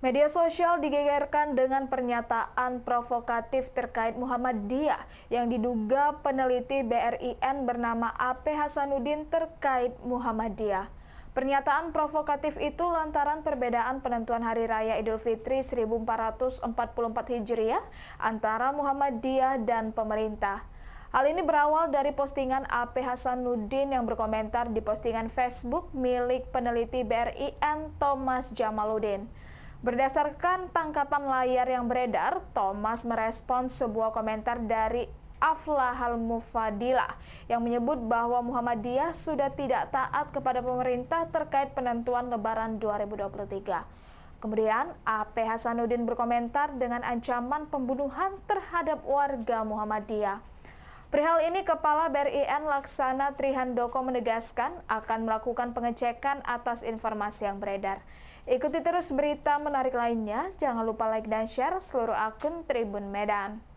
Media sosial digegerkan dengan pernyataan provokatif terkait Muhammadiyah yang diduga peneliti BRIN bernama AP Hasanuddin terkait Muhammadiyah. Pernyataan provokatif itu lantaran perbedaan penentuan Hari Raya Idul Fitri 1444 Hijriah antara Muhammadiyah dan pemerintah. Hal ini berawal dari postingan AP Hasanuddin yang berkomentar di postingan Facebook milik peneliti BRIN Thomas Djamaluddin. Berdasarkan tangkapan layar yang beredar, Thomas merespons sebuah komentar dari Aflahal Mufadillah yang menyebut bahwa Muhammadiyah sudah tidak taat kepada pemerintah terkait penentuan Lebaran 2023. Kemudian, AP Hasanuddin berkomentar dengan ancaman pembunuhan terhadap warga Muhammadiyah. Perihal ini, Kepala BRIN Laksana Tri Handoko menegaskan akan melakukan pengecekan atas informasi yang beredar. Ikuti terus berita menarik lainnya, jangan lupa like dan share seluruh akun Tribun Medan.